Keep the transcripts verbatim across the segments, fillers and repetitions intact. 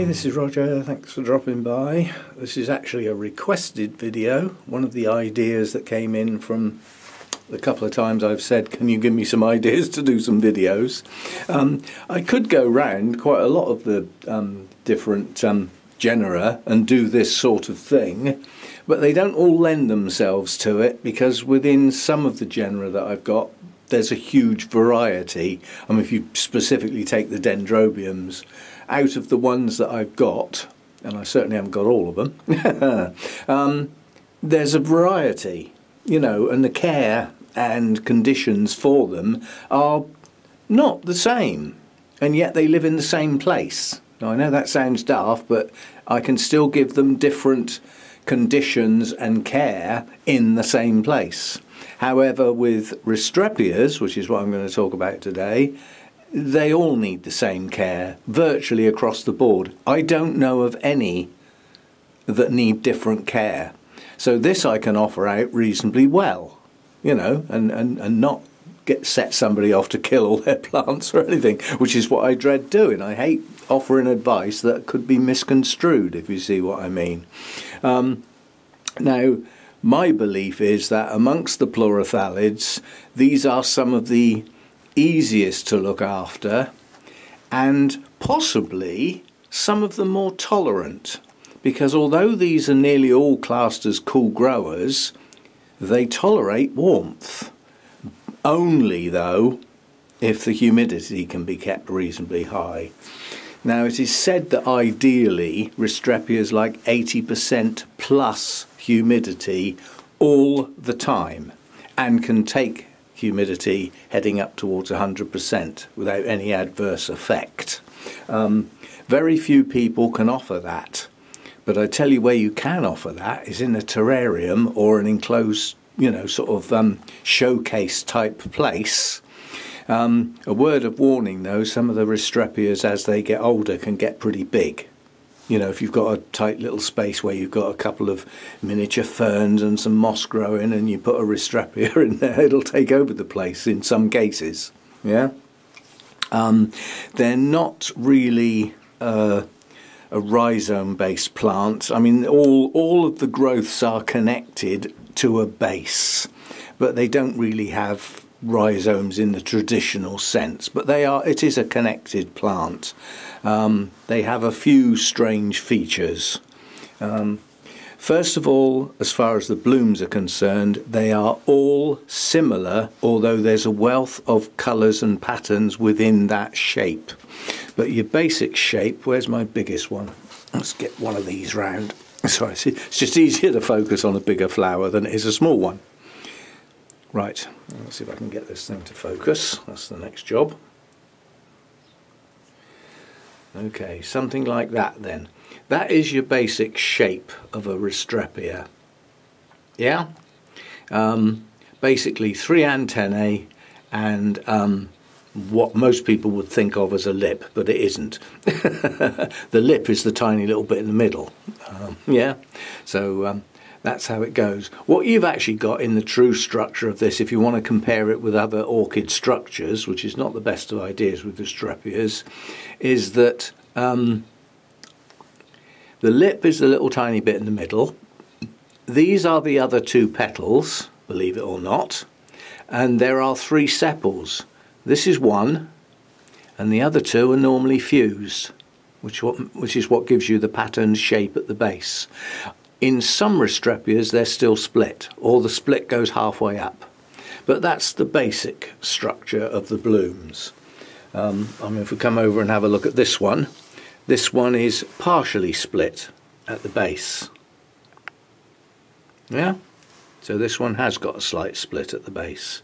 Hi, this is Roger, thanks for dropping by. This is actually a requested video, one of the ideas that came in from the couple of times I've said, can you give me some ideas to do some videos? Um, I could go round quite a lot of the um, different um, genera and do this sort of thing, but they don't all lend themselves to it because within some of the genera that I've got, there's a huge variety. I mean, if you specifically take the dendrobiums, out of the ones that I've got, and I certainly haven't got all of them, um, there's a variety, you know, and the care and conditions for them are not the same, and yet they live in the same place. Now, I know that sounds daft, but I can still give them different conditions and care in the same place. However, with Restrepias, which is what I'm going to talk about today, they all need the same care, virtually across the board. I don't know of any that need different care. So this I can offer out reasonably well, you know, and, and, and not get set somebody off to kill all their plants or anything, which is what I dread doing. I hate offering advice that could be misconstrued, if you see what I mean. Um, now, my belief is that amongst the pleurothallids, these are some of the easiest to look after and possibly some of them more tolerant, because although these are nearly all classed as cool growers, they tolerate warmth only though if the humidity can be kept reasonably high. Now, it is said that ideally Restrepia is like eighty percent plus humidity all the time and can take humidity heading up towards one hundred percent without any adverse effect. Um, very few people can offer that, but I tell you where you can offer that is in a terrarium or an enclosed, you know, sort of um, showcase type place. Um, a word of warning though, some of the Restrepias as they get older can get pretty big. You know, if you've got a tight little space where you've got a couple of miniature ferns and some moss growing and you put a Restrepia in there, it'll take over the place in some cases, yeah? Um, they're not really uh, a rhizome-based plant. I mean, all, all of the growths are connected to a base, but they don't really have rhizomes in the traditional sense, but they are, it is a connected plant. Um, they have a few strange features. Um, first of all, as far as the blooms are concerned, they are all similar, although there's a wealth of colours and patterns within that shape. But your basic shape, where's my biggest one? Let's get one of these round. Sorry, see, it's just easier to focus on a bigger flower than it is a small one. Right, let's see if I can get this thing to focus. That's the next job. Okay, something like that then. That is your basic shape of a Restrepia. Yeah? Um, basically three antennae and um, what most people would think of as a lip, but it isn't. The lip is the tiny little bit in the middle. Um, yeah? So Um, that's how it goes. What you've actually got in the true structure of this, if you want to compare it with other orchid structures, which is not the best of ideas with the Restrepias, is that um, the lip is the little tiny bit in the middle. These are the other two petals, believe it or not, and there are three sepals. This is one, and the other two are normally fused, which, what, which is what gives you the patterned shape at the base. In some Restrepias, they're still split, or the split goes halfway up. But that's the basic structure of the blooms. Um, I mean, if we come over and have a look at this one, this one is partially split at the base. Yeah? So this one has got a slight split at the base.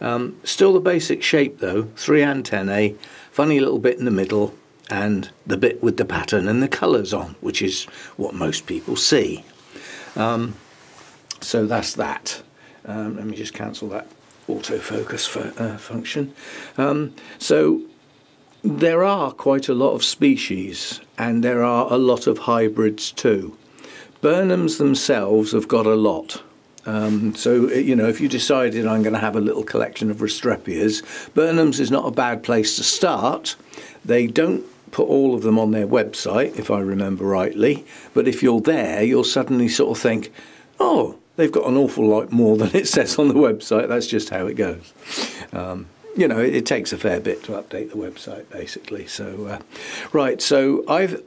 Um, still the basic shape though, three antennae, funny little bit in the middle, and the bit with the pattern and the colours on, which is what most people see. Um, so that's that. Um, let me just cancel that autofocus for, uh, function. Um, so there are quite a lot of species and there are a lot of hybrids too. Burnham's themselves have got a lot. Um, so, you know, if you decided I'm going to have a little collection of Restrepias, Burnham's is not a bad place to start. They don't put all of them on their website, if I remember rightly, but if you're there, you'll suddenly sort of think, oh, they've got an awful lot more than it says on the website. That's just how it goes. Um, you know, it, it takes a fair bit to update the website, basically. So, uh, right, so I've,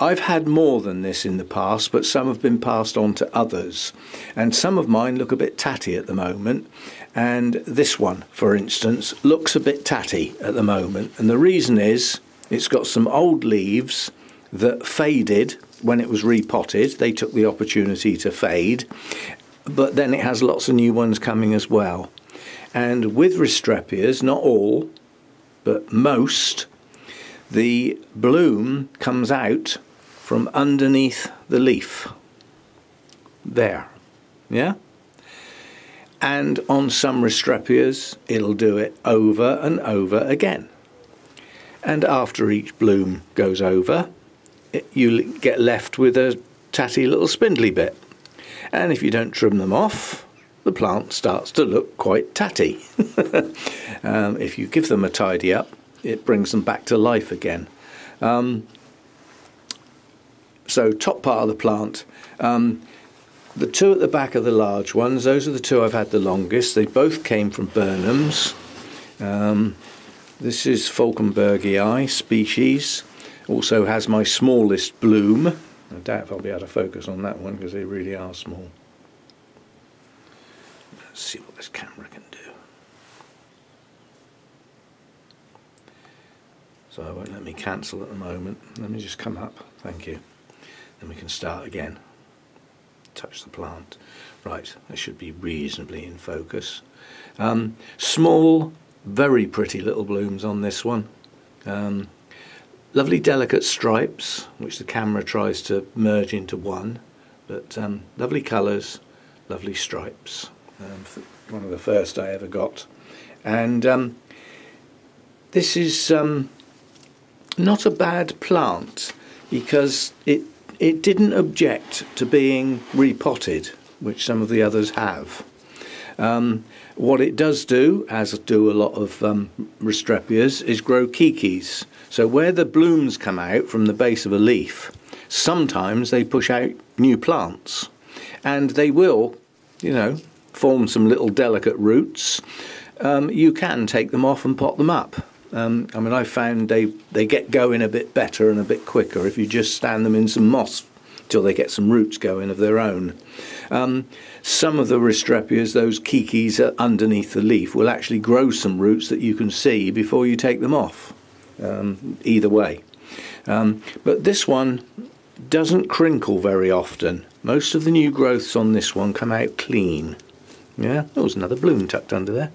I've had more than this in the past, but some have been passed on to others. And some of mine look a bit tatty at the moment. And this one, for instance, looks a bit tatty at the moment. And the reason is it's got some old leaves that faded when it was repotted. They took the opportunity to fade, but then it has lots of new ones coming as well. And with Restrepias, not all, but most, the bloom comes out from underneath the leaf. There, yeah? And on some Restrepias, it'll do it over and over again. And after each bloom goes over, it, you get left with a tatty little spindly bit. And if you don't trim them off, the plant starts to look quite tatty. um, if you give them a tidy up, it brings them back to life again. Um, so top part of the plant. Um, the two at the back are the large ones. Those are the two I've had the longest. They both came from Burnham's. Um, This is Falkenbergii species, also has my smallest bloom. I doubt if I'll be able to focus on that one because they really are small. Let's see what this camera can do. So it won't let me cancel at the moment. Let me just come up, thank you. Then we can start again. Touch the plant. Right, that should be reasonably in focus. Um, small, very pretty little blooms on this one. Um, lovely delicate stripes, which the camera tries to merge into one, but um, lovely colours, lovely stripes. Um, one of the first I ever got. And um, this is um, not a bad plant because it, it didn't object to being repotted, which some of the others have. Um, what it does do, as do a lot of um, Restrepias, is grow kikis. So where the blooms come out from the base of a leaf, sometimes they push out new plants. And they will, you know, form some little delicate roots. Um, you can take them off and pot them up. Um, I mean, I found they, they get going a bit better and a bit quicker if you just stand them in some moss till they get some roots going of their own. Um, some of the Restrepias, those kikis underneath the leaf, will actually grow some roots that you can see before you take them off, um, either way. Um, but this one doesn't crinkle very often. Most of the new growths on this one come out clean. Yeah, there was another bloom tucked under there.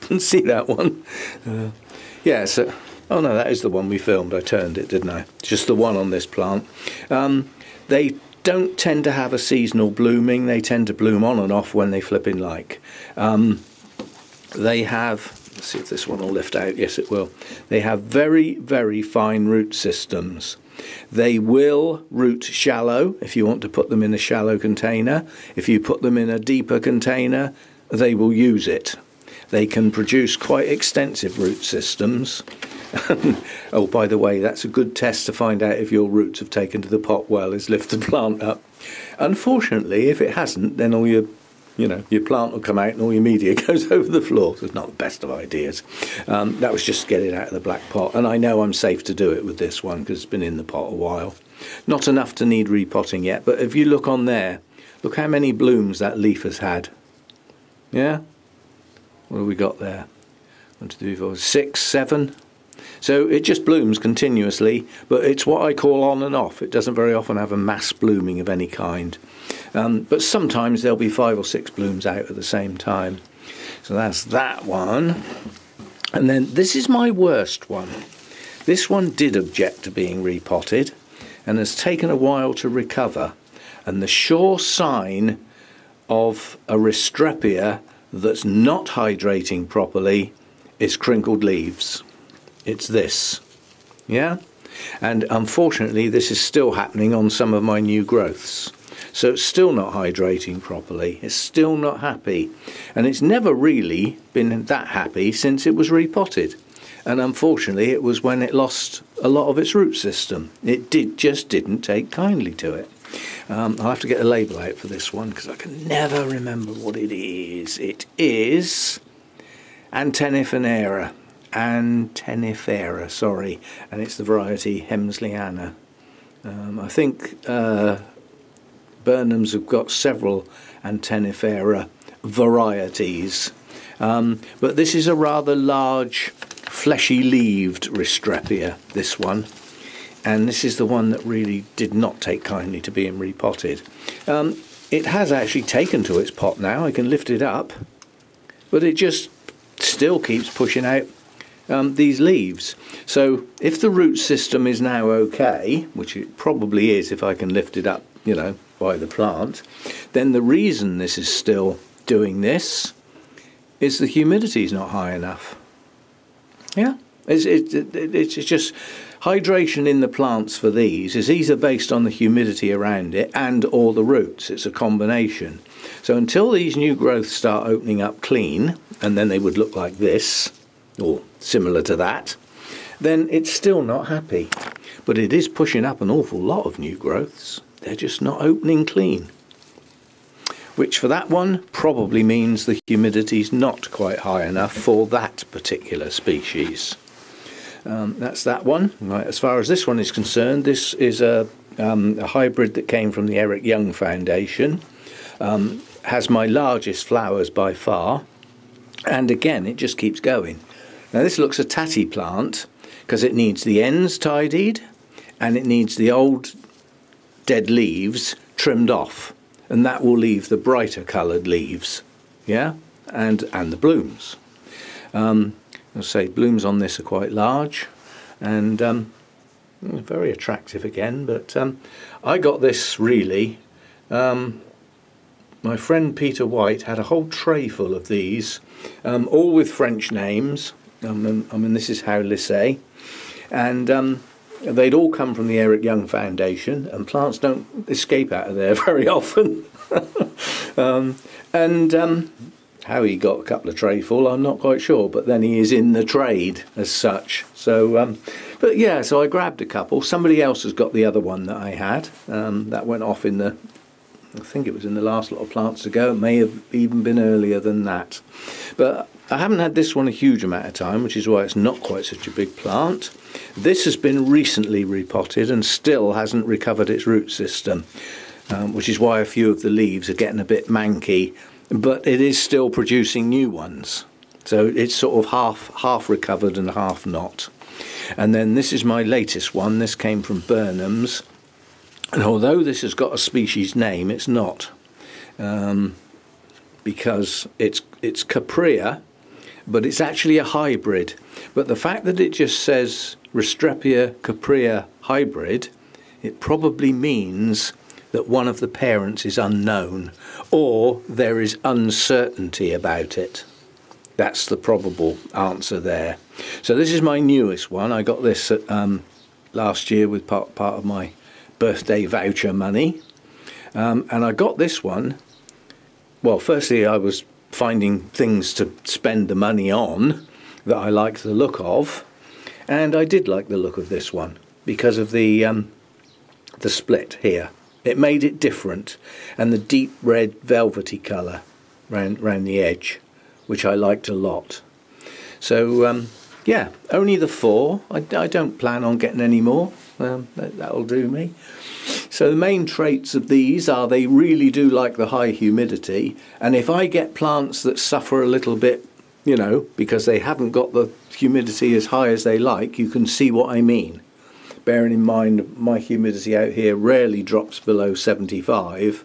Didn't see that one. Uh, yeah, so... Oh no, that is the one we filmed. I turned it, didn't I? Just the one on this plant. Um, they don't tend to have a seasonal blooming. They tend to bloom on and off when they flipping like. Um, they have, let's see if this one will lift out. Yes, it will. They have very, very fine root systems. They will root shallow if you want to put them in a shallow container. If you put them in a deeper container, they will use it. They can produce quite extensive root systems. Oh, by the way, that's a good test to find out if your roots have taken to the pot well, is lift the plant up. Unfortunately, if it hasn't, then all your, you know, your plant will come out and all your media goes over the floor. So it's not the best of ideas. Um, that was just to get it out of the black pot. And I know I'm safe to do it with this one because it's been in the pot a while. Not enough to need repotting yet. But if you look on there, look how many blooms that leaf has had. Yeah? What have we got there? One, two, three, four, six, seven. So it just blooms continuously, but it's what I call on and off. It doesn't very often have a mass blooming of any kind. Um, but sometimes there'll be five or six blooms out at the same time. So that's that one. And then this is my worst one. This one did object to being repotted and has taken a while to recover. And the sure sign of a Restrepia that's not hydrating properly is crinkled leaves. It's this, yeah? And unfortunately, this is still happening on some of my new growths. So it's still not hydrating properly. It's still not happy. And it's never really been that happy since it was repotted. And unfortunately, it was when it lost a lot of its root system. It did just didn't take kindly to it. Um, I'll have to get a label out for this one because I can never remember what it is. It is Antennifera, Antennifera, sorry, and it's the variety Hemsleyana. Um, I think uh, Burnham's have got several Antennifera varieties, um, but this is a rather large, fleshy-leaved Restrepia, this one. And this is the one that really did not take kindly to being repotted. Um, it has actually taken to its pot now. I can lift it up, but it just still keeps pushing out um, these leaves. So if the root system is now okay, which it probably is if I can lift it up, you know, by the plant, then the reason this is still doing this is the humidity is not high enough. Yeah, it's, it, it, it's just... Hydration in the plants for these is either based on the humidity around it and or the roots. It's a combination. So until these new growths start opening up clean, and then they would look like this, or similar to that, then it's still not happy. But it is pushing up an awful lot of new growths. They're just not opening clean. Which for that one probably means the humidity's not quite high enough for that particular species. Um, that's that one. Right, as far as this one is concerned, this is a, um, a hybrid that came from the Eric Young Foundation. Um, has my largest flowers by far, and again it just keeps going. Now this looks a tatty plant because it needs the ends tidied and it needs the old dead leaves trimmed off, and that will leave the brighter coloured leaves, yeah, and and the blooms. Um, I'll say blooms on this are quite large and um, very attractive again, but um, I got this really, um, my friend Peter White had a whole tray full of these, um, all with French names. um, and, I mean, this is Howie Lissey, and um, they'd all come from the Eric Young Foundation, and plants don't escape out of there very often. um, and um, How he got a couple of tray full, I'm not quite sure, but then he is in the trade as such. So, um, but yeah, so I grabbed a couple. Somebody else has got the other one that I had. Um, that went off in the, I think it was in the last lot of plants to go. It may have even been earlier than that. But I haven't had this one a huge amount of time, which is why it's not quite such a big plant. This has been recently repotted and still hasn't recovered its root system, um, which is why a few of the leaves are getting a bit manky. But it is still producing new ones, so it's sort of half half recovered and half not. And then this is my latest one. This came from Burnham's, and although this has got a species name, it's not, um, because it's it's Capria, but it's actually a hybrid. But the fact that it just says Restrepia Capria hybrid, it probably means that one of the parents is unknown, or there is uncertainty about it. That's the probable answer there. So this is my newest one. I got this at, um, last year with part, part of my birthday voucher money. Um, and I got this one, well, firstly I was finding things to spend the money on that I liked the look of, and I did like the look of this one because of the, um, the split here. It made it different, and the deep red velvety colour round, round the edge, which I liked a lot. So, um, yeah, only the four. I, I don't plan on getting any more. Um, that, that'll do me. So the main traits of these are they really do like the high humidity, and if I get plants that suffer a little bit, you know, because they haven't got the humidity as high as they like, you can see what I mean. Bearing in mind my humidity out here rarely drops below seventy-five,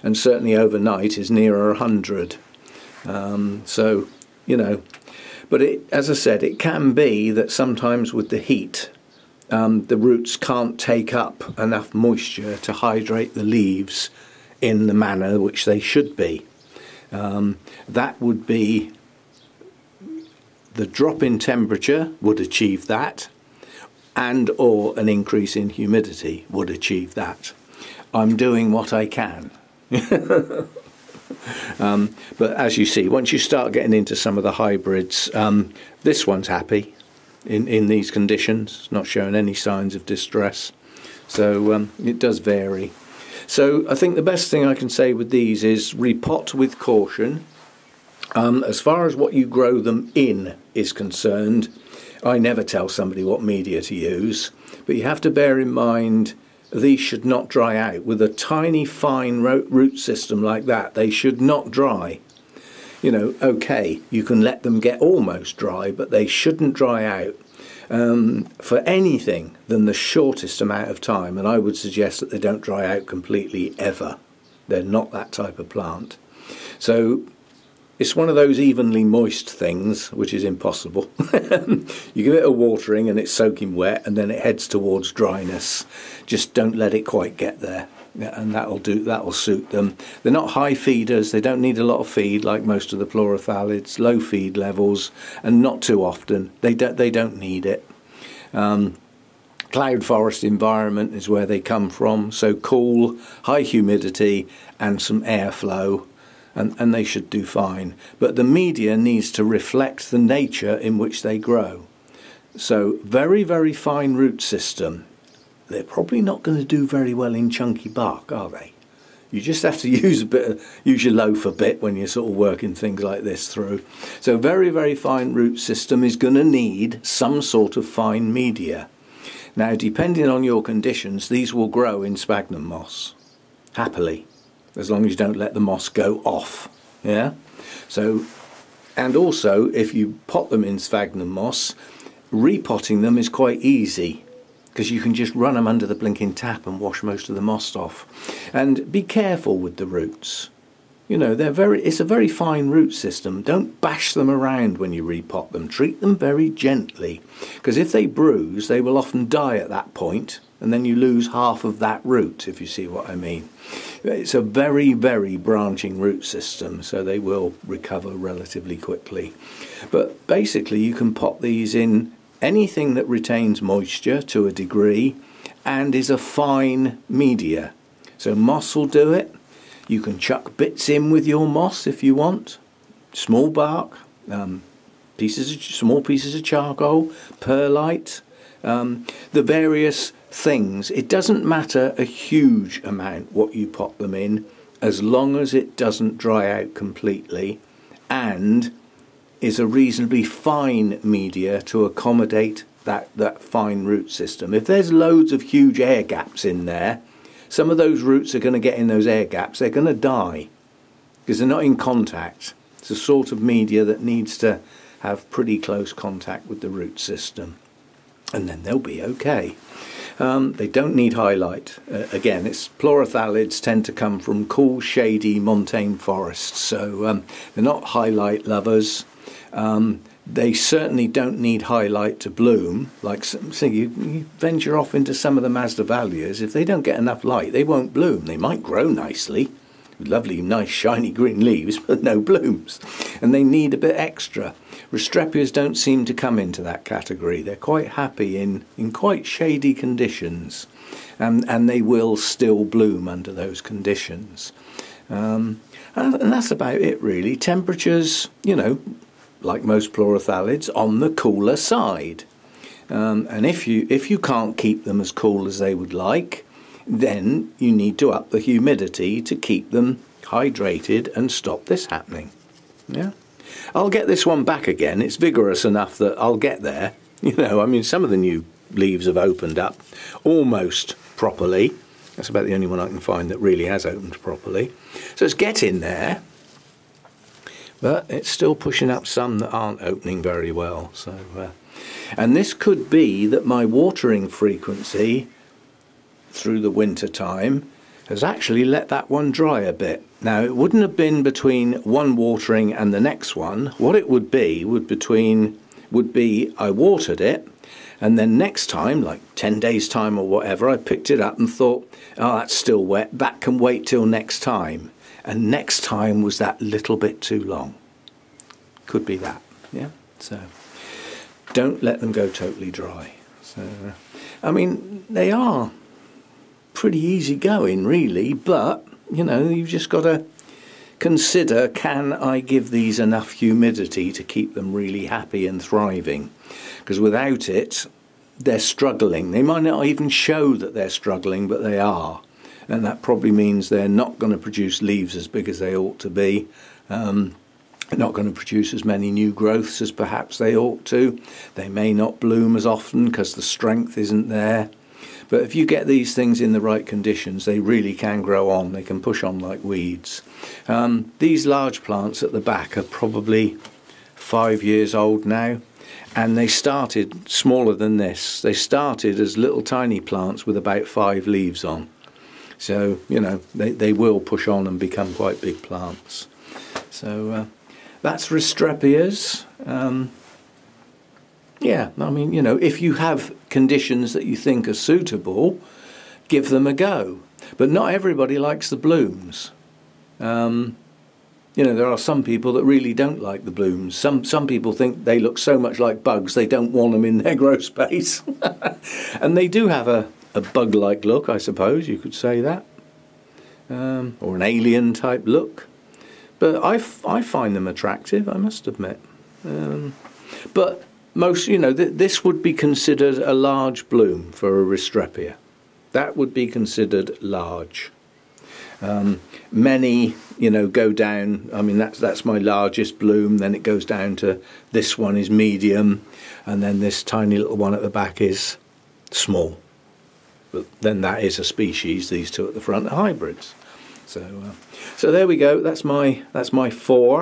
and certainly overnight is nearer one hundred. Um, so, you know, but it, as I said, it can be that sometimes with the heat, um, the roots can't take up enough moisture to hydrate the leaves in the manner which they should be. Um, that would be, the drop in temperature would achieve that, and or an increase in humidity would achieve that. I'm doing what I can. um, but as you see, once you start getting into some of the hybrids, um, this one's happy. in, in these conditions, not showing any signs of distress. So um, it does vary. So I think the best thing I can say with these is repot with caution. Um, as far as what you grow them in is concerned, I never tell somebody what media to use, but you have to bear in mind these should not dry out. With a tiny, fine root system like that, they should not dry. You know, okay, you can let them get almost dry, but they shouldn't dry out um, for anything than the shortest amount of time, and I would suggest that they don't dry out completely ever. They're not that type of plant. So it's one of those evenly moist things, which is impossible. You give it a watering and it's soaking wet, and then it heads towards dryness. Just don't let it quite get there, and that'll do. That'll suit them. They're not high feeders. They don't need a lot of feed like most of the pleurothallids. Low feed levels, and not too often. They don't. They don't need it. Um, Cloud forest environment is where they come from. So cool, high humidity, and some airflow. And, and they should do fine. But the media needs to reflect the nature in which they grow. So very, very fine root system. They're probably not going to do very well in chunky bark, are they? You just have to use a bit of, use your loaf a bit when you're sort of working things like this through. So very, very fine root system is going to need some sort of fine media. Now, depending on your conditions, these will grow in sphagnum moss, happily, as long as you don't let the moss go off, yeah? So, and also, if you pot them in sphagnum moss, repotting them is quite easy, because you can just run them under the blinking tap and wash most of the moss off. And be careful with the roots. You know, they're very, it's a very fine root system. Don't bash them around when you repot them. Treat them very gently, because if they bruise, they will often die at that point, and then you lose half of that root, if you see what I mean. It's a very, very branching root system, so they will recover relatively quickly. But basically, you can pot these in anything that retains moisture to a degree and is a fine media. So moss will do it. You can chuck bits in with your moss if you want, small bark, um, pieces of, small pieces of charcoal, perlite, um, the various things. It doesn't matter a huge amount what you pot them in, as long as it doesn't dry out completely and is a reasonably fine media to accommodate that, that fine root system. If there's loads of huge air gaps in there, some of those roots are going to get in those air gaps. They're going to die because they're not in contact. It's a sort of media that needs to have pretty close contact with the root system, and then they'll be okay. Um, they don't need high light. Uh, again, it's pleurothallids tend to come from cool, shady montane forests, so um, they're not high light lovers. Um, They certainly don't need high light to bloom. Like, so you, you venture off into some of the Masdevallias. If they don't get enough light, they won't bloom. They might grow nicely, with lovely, nice, shiny green leaves, but no blooms. And they need a bit extra. Restrepias don't seem to come into that category. They're quite happy in, in quite shady conditions, and, and they will still bloom under those conditions. Um, and, and that's about it, really. Temperatures, you know, like most pleurothallids, on the cooler side. Um, and if you, if you can't keep them as cool as they would like, then you need to up the humidity to keep them hydrated and stop this happening. Yeah, I'll get this one back again. It's vigorous enough that I'll get there. You know, I mean, some of the new leaves have opened up almost properly. That's about the only one I can find that really has opened properly. So it's getting there. But it's still pushing up some that aren't opening very well. So, uh, and this could be that my watering frequency through the winter time has actually let that one dry a bit. Now, it wouldn't have been between one watering and the next one. What it would be would between would be I watered it, and then next time, like ten days time or whatever, I picked it up and thought, oh, that's still wet. That can wait till next time. And next time was that little bit too long. Could be that, yeah? So don't let them go totally dry. So, I mean, they are pretty easy going, really, but, you know, you've just got to consider, can I give these enough humidity to keep them really happy and thriving? Because without it, they're struggling. They might not even show that they're struggling, but they are. And that probably means they're not going to produce leaves as big as they ought to be. Um, they're not going to produce as many new growths as perhaps they ought to. They may not bloom as often because the strength isn't there. But if you get these things in the right conditions, they really can grow on. They can push on like weeds. Um, these large plants at the back are probably five years old now. And they started smaller than this. They started as little tiny plants with about five leaves on. So, you know, they, they will push on and become quite big plants. So uh, that's Restrepias. Um, yeah, I mean, you know, if you have conditions that you think are suitable, give them a go. But not everybody likes the blooms. Um, You know, there are some people that really don't like the blooms. Some, some people think they look so much like bugs they don't want them in their grow space. And they do have a, a bug-like look, I suppose you could say that. Um, or an alien-type look. But I, f I find them attractive, I must admit. Um, but most, you know, th this would be considered a large bloom for a Restrepia. That would be considered large. Um, many, you know, go down. I mean, that's that's my largest bloom. Then it goes down to this one is medium, and then this tiny little one at the back is small. But then that is a species. These two at the front are hybrids. So, uh, so there we go. That's my that's my four.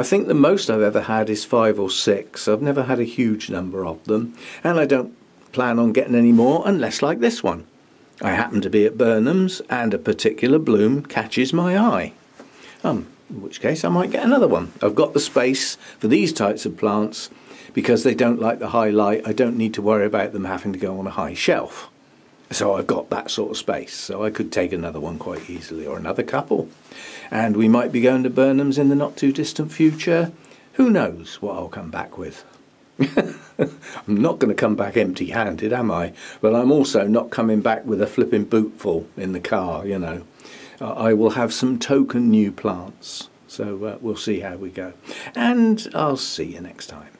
I think the most I've ever had is five or six. I've never had a huge number of them, and I don't plan on getting any more unless like this one. I happen to be at Burnham's and a particular bloom catches my eye, um, in which case I might get another one. I've got the space for these types of plants because they don't like the high light. I don't need to worry about them having to go on a high shelf. So I've got that sort of space, so I could take another one quite easily, or another couple. And we might be going to Burnham's in the not too distant future. Who knows what I'll come back with. I'm not going to come back empty-handed, am I? But I'm also not coming back with a flipping bootful in the car, you know. Uh, I will have some token new plants, so uh, we'll see how we go. And I'll see you next time.